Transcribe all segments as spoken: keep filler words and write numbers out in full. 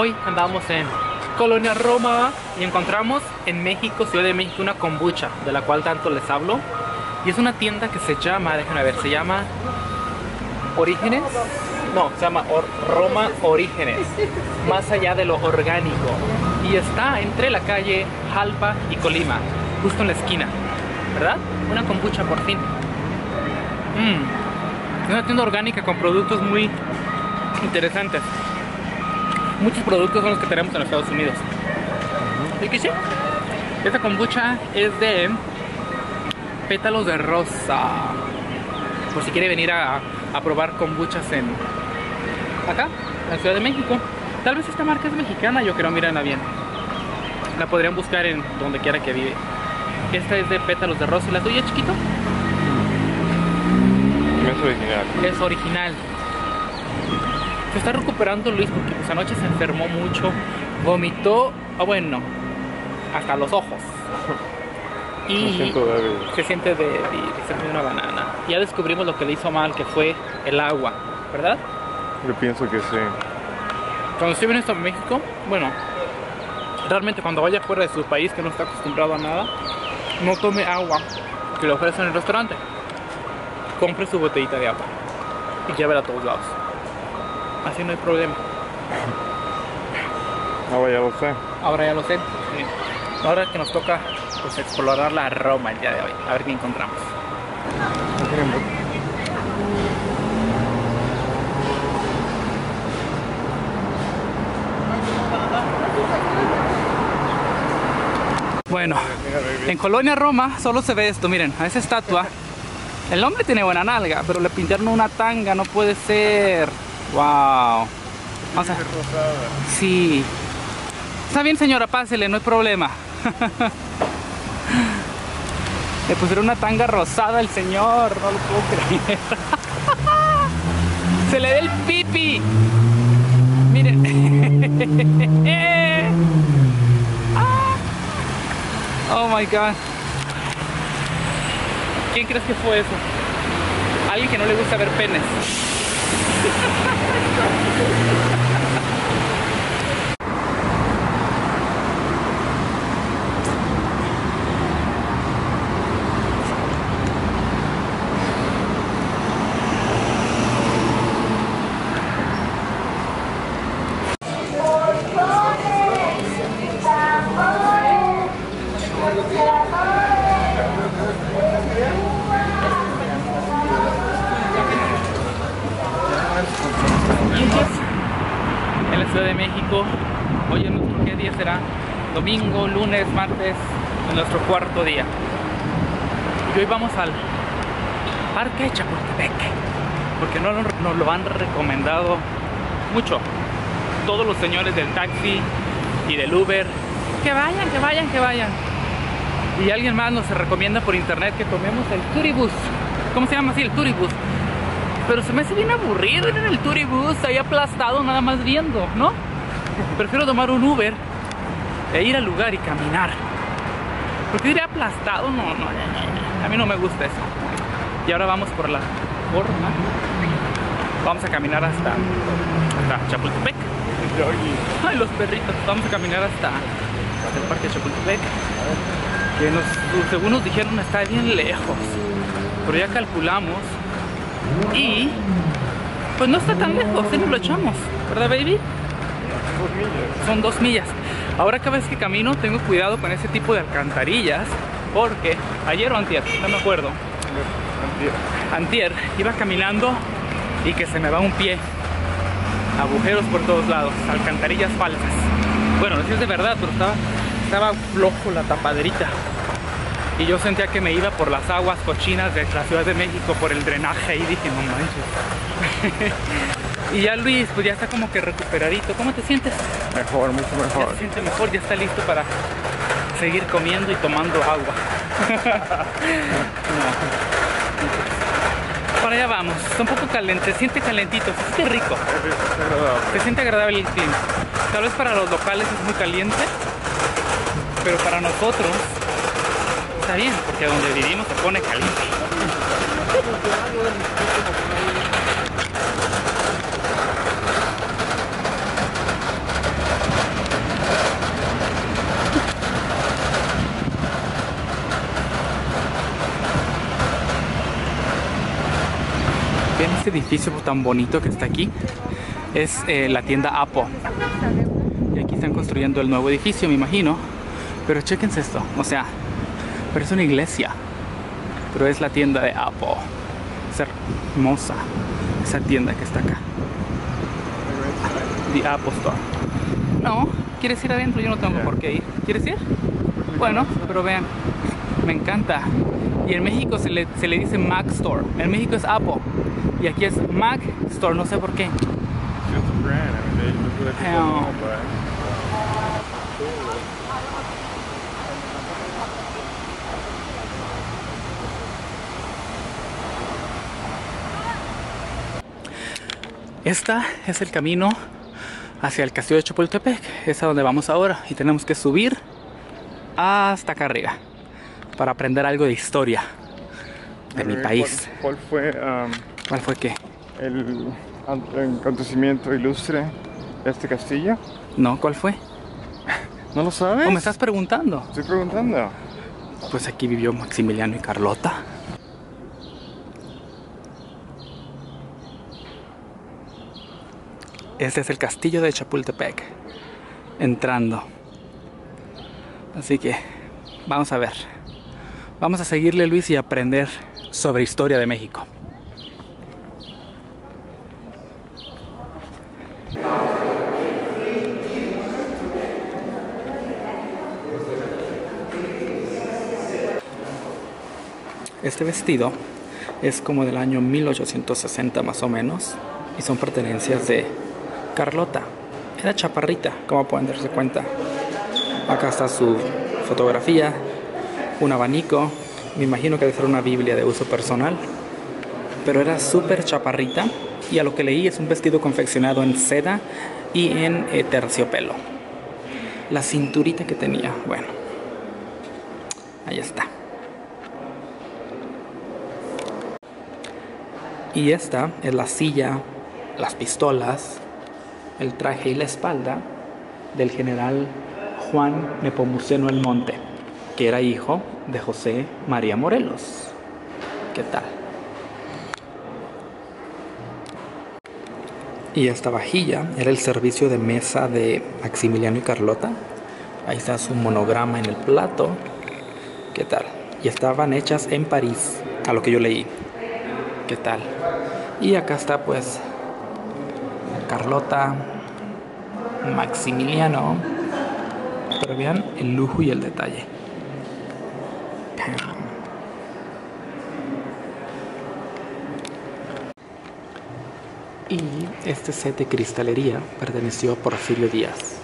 Hoy andamos en Colonia Roma y encontramos en México, Ciudad de México, una kombucha de la cual tanto les hablo. Y es una tienda que se llama, déjenme ver, se llama Orígenes. No, se llama Or Roma Orígenes, más allá de lo orgánico. Y está entre la calle Jalpa y Colima, justo en la esquina, ¿verdad? Una kombucha por fin. Mm. Es una tienda orgánica con productos muy interesantes. Muchos productos son los que tenemos en los Estados Unidos. ¿Y qué sí? Esta kombucha es de pétalos de rosa. Por si quiere venir a, a probar kombuchas en acá, en la Ciudad de México. Tal vez esta marca es mexicana, yo creo, mírenla bien. La podrían buscar en donde quiera que vive. Esta es de pétalos de rosa. ¿Y la tuya, chiquito? Es original. Es original. Se está recuperando Luis porque pues, anoche se enfermó mucho. Vomitó, ah, bueno, hasta los ojos. Y se siente de, de, de una banana. Ya descubrimos lo que le hizo mal, que fue el agua, ¿verdad? Yo pienso que sí. Cuando estoy viniendo a México, bueno, realmente cuando vaya fuera de su país, que no está acostumbrado a nada, no tome agua que le ofrecen en el restaurante. Compre su botellita de agua y llévela a todos lados. Así no hay problema. Ahora ya lo sé. Ahora ya lo sé. Ahora que nos toca pues explorar la Roma el día de hoy. A ver qué encontramos. Bueno, en Colonia Roma solo se ve esto, miren, a esa estatua. El hombre tiene buena nalga, pero le pintaron una tanga, no puede ser. Wow. Vamos a... Sí. Está bien, señora, pásele, no hay problema. Le pusieron una tanga rosada al señor, no lo puedo creer. Se le ve el pipi. Miren. Oh my God. ¿Quién crees que fue eso? Alguien que no le gusta ver penes. En la Ciudad de México, hoy en nuestro ¿qué día será? Domingo, lunes, martes, en nuestro cuarto día. Y hoy vamos al Parque de Chapultepec, porque no nos lo han recomendado mucho. Todos los señores del taxi y del Uber, que vayan, que vayan, que vayan. Y alguien más nos recomienda por internet que tomemos el Turibus. ¿Cómo se llama así? El Turibus. Pero se me hace bien aburrido ir en el Turibus, ahí aplastado nada más viendo, ¿no? Prefiero tomar un Uber e ir al lugar y caminar. Porque ir aplastado, no, no, a mí no me gusta eso. Y ahora vamos por la forma. Vamos a caminar hasta, hasta Chapultepec. Ay, los perritos. Vamos a caminar hasta, hasta el Parque de Chapultepec. Que nos, según nos dijeron, está bien lejos. Pero ya calculamos. Y pues no está tan lejos, sí nos lo echamos, ¿verdad, baby? Son dos millas. Ahora cada vez que camino tengo cuidado con ese tipo de alcantarillas, porque ayer o antier, no me acuerdo, antier iba caminando y que se me va un pie. Agujeros por todos lados, alcantarillas falsas. Bueno, no sé si es de verdad, pero estaba, estaba flojo la tapaderita. Y yo sentía que me iba por las aguas cochinas de la Ciudad de México, por el drenaje, y dije, no manches. Y ya Luis, pues ya está como que recuperadito. ¿Cómo te sientes? Mejor, mucho mejor. Ya se siente mejor, ya está listo para seguir comiendo y tomando agua. No. Para allá vamos, está un poco caliente, se siente calentito, se siente rico. Se siente agradable el clima. Tal vez para los locales es muy caliente, pero para nosotros... Está bien, porque donde vivimos se pone caliente. este edificio tan bonito que está aquí es eh, la tienda Apple. Y aquí están construyendo el nuevo edificio, me imagino. Pero chequense esto, o sea, pero es una iglesia, pero es la tienda de Apple. Es hermosa esa tienda que está acá. The Apple Store. No, ¿quieres ir adentro? Yo no tengo por qué ir. ¿Quieres ir? Bueno, pero vean, me encanta. Y en México se le, se le dice Mac Store. En México es Apple. Y aquí es Mac Store, no sé por qué. Este es el camino hacia el castillo de Chapultepec. Es a donde vamos ahora. Y tenemos que subir hasta acá arriba para aprender algo de historia de mi país. ¿Cuál, cuál fue, um, ¿Cuál fue qué? El acontecimiento ilustre de este castillo. No, ¿cuál fue? ¿No lo sabes? ¿O me estás preguntando? Estoy preguntando. Pues aquí vivió Maximiliano y Carlota. Este es el castillo de Chapultepec, entrando. Así que vamos a ver. Vamos a seguirle, Luis, y aprender sobre historia de México. Este vestido es como del año mil ochocientos sesenta más o menos, y son pertenencias de Carlota. Era chaparrita, como pueden darse cuenta. Acá está su fotografía, un abanico, me imagino que debe ser una Biblia de uso personal, pero era súper chaparrita, y a lo que leí es un vestido confeccionado en seda y en eh, terciopelo. La cinturita que tenía, bueno, ahí está. Y esta es la silla, las pistolas, el traje y la espalda del general Juan Nepomuceno el Monte, que era hijo de José María Morelos. ¿Qué tal? Y esta vajilla era el servicio de mesa de Maximiliano y Carlota. Ahí está su monograma en el plato. ¿Qué tal? Y estaban hechas en París, a lo que yo leí. ¿Qué tal? Y acá está pues Carlota, Maximiliano. Pero vean el lujo y el detalle. Y este set de cristalería perteneció a Porfirio Díaz.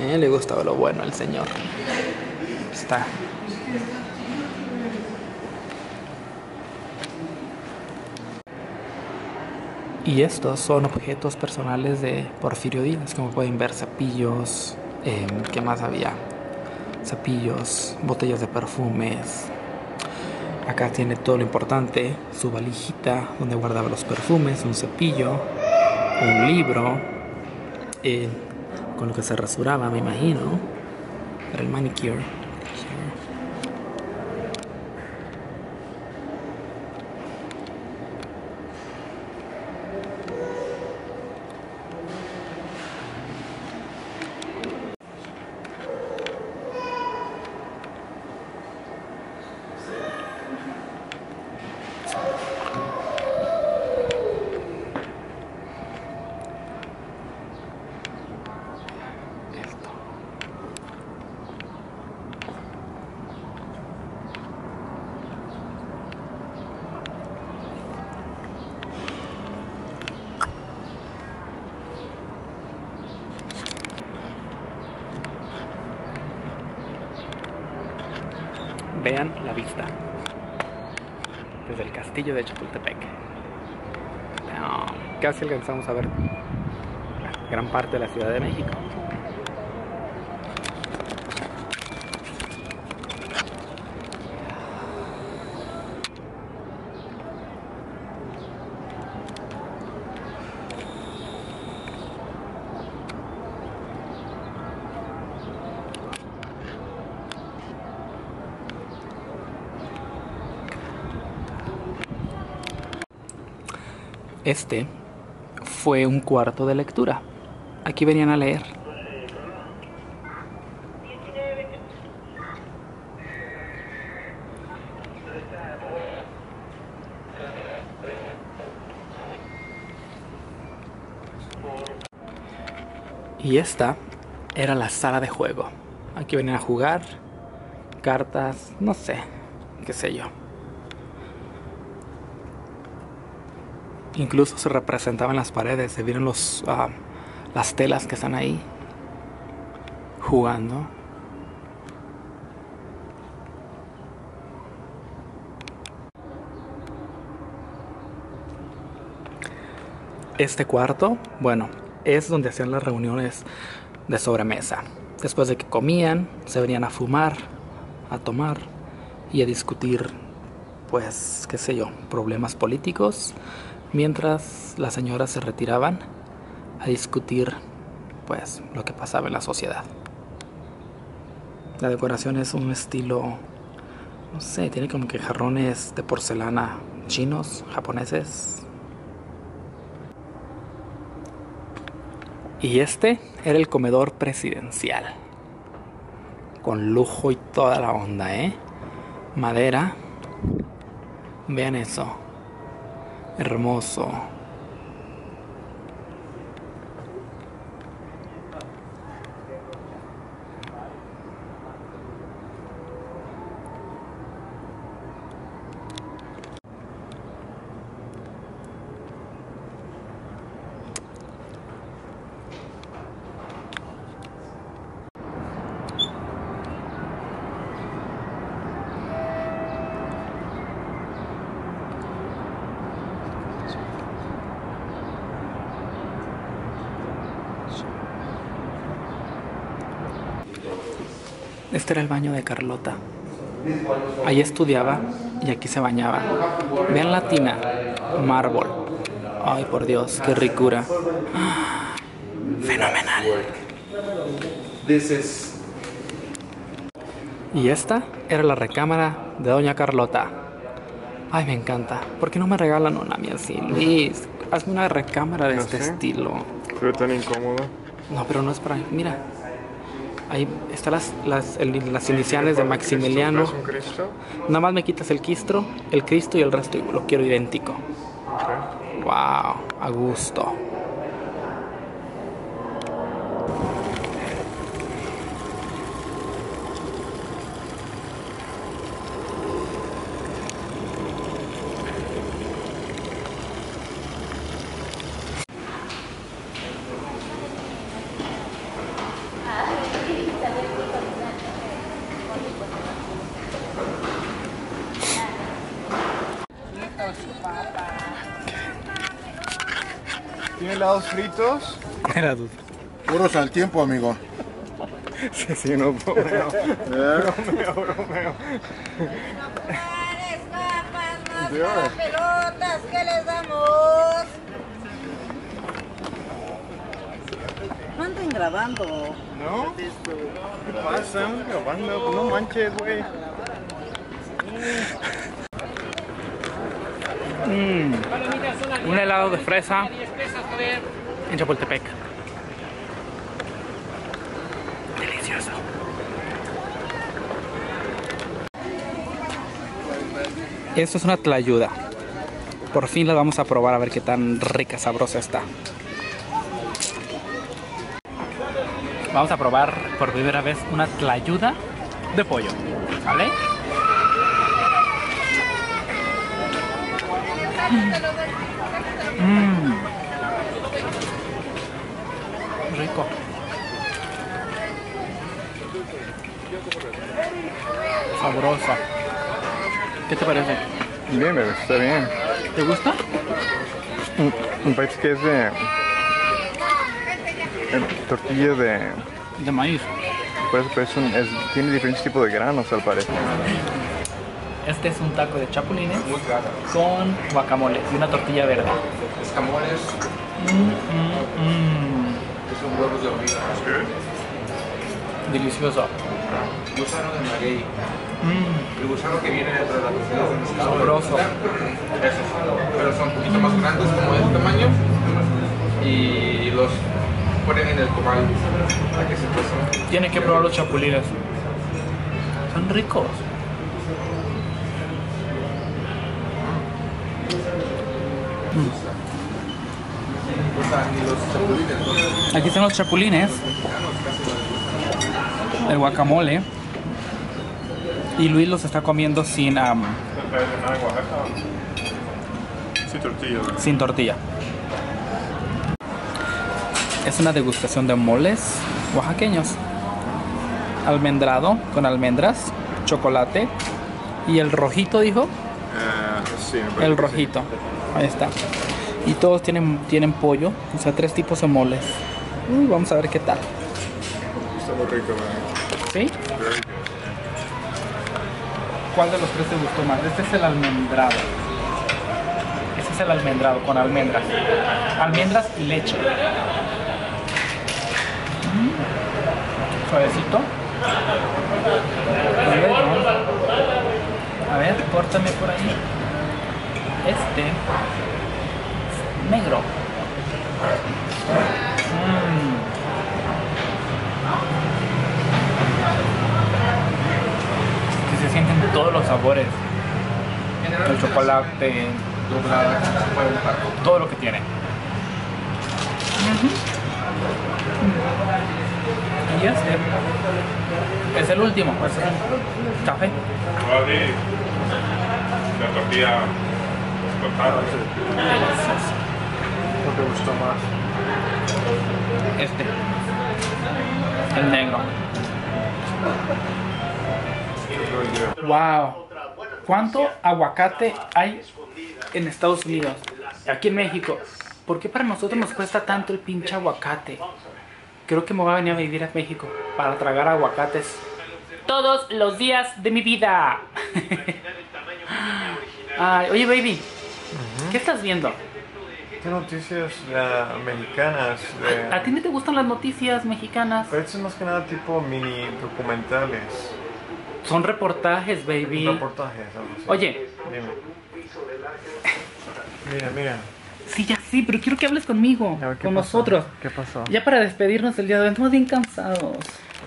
¿Eh? Le gustaba lo bueno al señor. Está. Y estos son objetos personales de Porfirio Díaz, como pueden ver, cepillos, eh, ¿qué más había? Cepillos, botellas de perfumes. Acá tiene todo lo importante, su valijita donde guardaba los perfumes, un cepillo, un libro, eh, con lo que se rasuraba, me imagino, para el manicure. Vean la vista desde el castillo de Chapultepec. No, casi alcanzamos a ver gran parte de la Ciudad de México. Este fue un cuarto de lectura. Aquí venían a leer. Y esta era la sala de juego. Aquí venían a jugar cartas, no sé, qué sé yo. Incluso se representaban las paredes, se vieron los, uh, las telas que están ahí jugando. Este cuarto, bueno, es donde hacían las reuniones de sobremesa. Después de que comían, se venían a fumar, a tomar y a discutir, pues, qué sé yo, problemas políticos, mientras las señoras se retiraban a discutir, pues, lo que pasaba en la sociedad. La decoración es un estilo, no sé, tiene como que jarrones de porcelana chinos, japoneses. Y este era el comedor presidencial, con lujo y toda la onda, ¿eh? Madera. Vean eso. Hermoso. Este era el baño de Carlota. Allí estudiaba y aquí se bañaba. Vean la tina, mármol. Ay, por Dios, qué ricura. ¡Ah! Fenomenal. Y esta era la recámara de doña Carlota. Ay, me encanta. ¿Por qué no me regalan una mía así, Luis? Hazme una recámara de no este sé. estilo. Pero tan incómodo. No, pero no es para mí. Mira. Ahí están las, las, el, las iniciales de Maximiliano. Nada más me quitas el Cristo, el Cristo y el resto lo quiero idéntico. Okay. Wow, a gusto. ¿Tiene helados fritos? Helados. Puros al tiempo, amigo. Sí, sí, no, bromeo. Bromeo, bromeo. Más las pelotas que les damos. No anden grabando. ¿No? ¿Qué pasa? Grabando. No manches, güey. Mm, un helado de fresa en Chapultepec. Delicioso. Esto es una tlayuda. Por fin la vamos a probar a ver qué tan rica, sabrosa está. Vamos a probar por primera vez una tlayuda de pollo, ¿vale? Mmm, rico. Sabrosa. ¿Qué te parece? Bien, bebé, está bien. ¿Te gusta? Me parece que es de tortilla de de maíz. Pues, pues un, es, tiene diferentes tipos de granos al parecer. Este es un taco de chapulines con guacamole y una tortilla verde. Escamoles. Mm, mm, mm. Es un huevo de hormiga. deliciosa. Gusano de maguey. Mm. El gusano que viene detrás de la cocina es sabroso. Eso, pero son un poquito más grandes, como de este tamaño, y los ponen en el comal para que se cocinen. Tienen que probar los chapulines. Son ricos. Mm. Aquí están los chapulines, el guacamole, y Luis los está comiendo sin um, sin tortilla. Sin tortilla. Es una degustación de moles oaxaqueños. Almendrado con almendras, chocolate y el rojito, dijo. Uh, sí, el rojito. Sí. Ahí está. Y todos tienen tienen pollo, o sea, tres tipos de moles. Uy, vamos a ver qué tal. Está muy rico, ¿verdad? ¿Sí? ¿Cuál de los tres te gustó más? Este es el almendrado. Este es el almendrado con almendras. Almendras y leche. Mm. Suavecito. A ver, ¿no? A ver, córtame por ahí. Este es negro. Mm. Se sienten todos los sabores, el chocolate, todo lo que tiene. Uh-huh. Y este es el último, es el café. La tortilla cortada. ¿Por qué gustó más? Este, el negro. Wow, ¿cuánto aguacate hay en Estados Unidos? Aquí en México. ¿Por qué para nosotros nos cuesta tanto el pinche aguacate? Creo que me voy a venir a vivir a México para tragar aguacates todos los días de mi vida. Ay, oye, baby, uh-huh. ¿Qué estás viendo? ¿Qué noticias uh, mexicanas? De... ¿A ti no te gustan las noticias mexicanas? Pero esto es más que nada tipo mini documentales. Son reportajes, baby. Reportajes, algo así. Oye. Dime. Mira, mira. Sí, ya sí, pero quiero que hables conmigo. A ver, con pasó? nosotros. ¿Qué pasó? Ya para despedirnos el día de hoy, estamos bien cansados.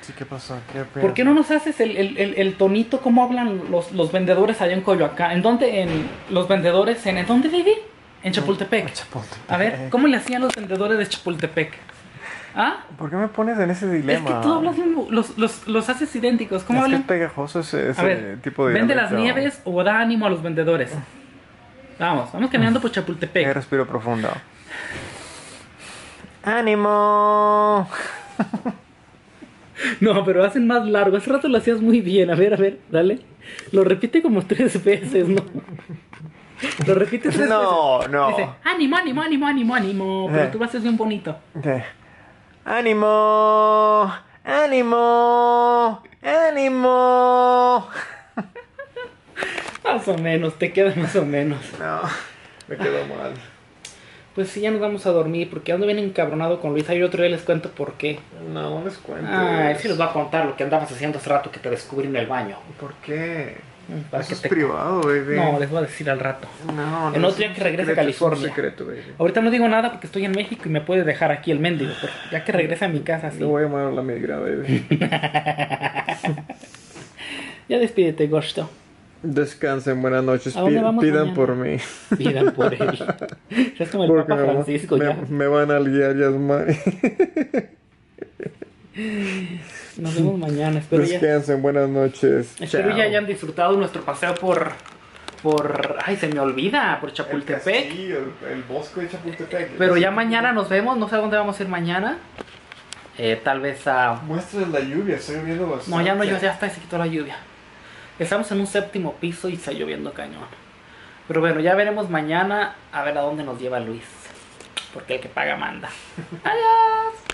Sí, ¿qué pasó? ¿Qué ¿Por qué no nos haces el, el, el, el tonito? ¿Cómo hablan los, los vendedores allá en Coyoacán? ¿En dónde? En, ¿Los vendedores en, ¿en dónde viví? En Chapultepec. Chapultepec. A ver, ¿cómo le hacían los vendedores de Chapultepec? ¿Ah? ¿Por qué me pones en ese dilema? Es que tú hablas mismo, los, los, los haces idénticos. ¿Cómo es hablan? Que es pegajoso ese, ese ver, tipo de... Vende las nieves o da ánimo a los vendedores. Vamos, vamos caminando por Chapultepec. Qué respiro profundo. ¡Ánimo! No, pero hacen más largo. Hace rato lo hacías muy bien. A ver, a ver, dale. Lo repite como tres veces, ¿no? Lo repite tres no, veces. No, no. Dice, ánimo, ánimo, ánimo, ánimo, ánimo. Pero eh. tú lo haces bien bonito. Eh. ¡Ánimo! ¡Ánimo! ¡Ánimo! Más o menos, te queda más o menos. No, me quedó mal. Pues sí, ya nos vamos a dormir porque ando bien encabronado con Luis. Ahí otro día les cuento por qué. No, no les cuento. Ah, él sí les va a contar lo que andabas haciendo hace rato que te descubrí en el baño. ¿Por qué? Para Eso que es te... privado, baby. No, les voy a decir al rato. No, no. En otro día que regrese secreto, a California. Secreto, baby. Ahorita no digo nada porque estoy en México y me puede dejar aquí el mendigo. Pero ya que regrese a mi casa, sí. Le voy a llamar a la migra, baby. Ya despídete, Gosto. Descansen, buenas noches. Pidan mañana? por mí. Pidan por él. Es como el porque Papa Francisco me, ya. Me van a liar, Yasmani. Nos vemos mañana. Espero Descansen, ya... buenas noches. Espero Chao. ya hayan disfrutado nuestro paseo por. por. Ay, se me olvida, por Chapultepec. Sí, el, el, el bosque de Chapultepec. Pero ya mañana nos vemos, no sé a dónde vamos a ir mañana. Eh, tal vez a. Muestras la lluvia, estoy lloviendo bastante. No, ya no, ya está, se quitó la lluvia. Estamos en un séptimo piso y está lloviendo cañón. Pero bueno, ya veremos mañana a ver a dónde nos lleva Luis. Porque el que paga manda. Adiós.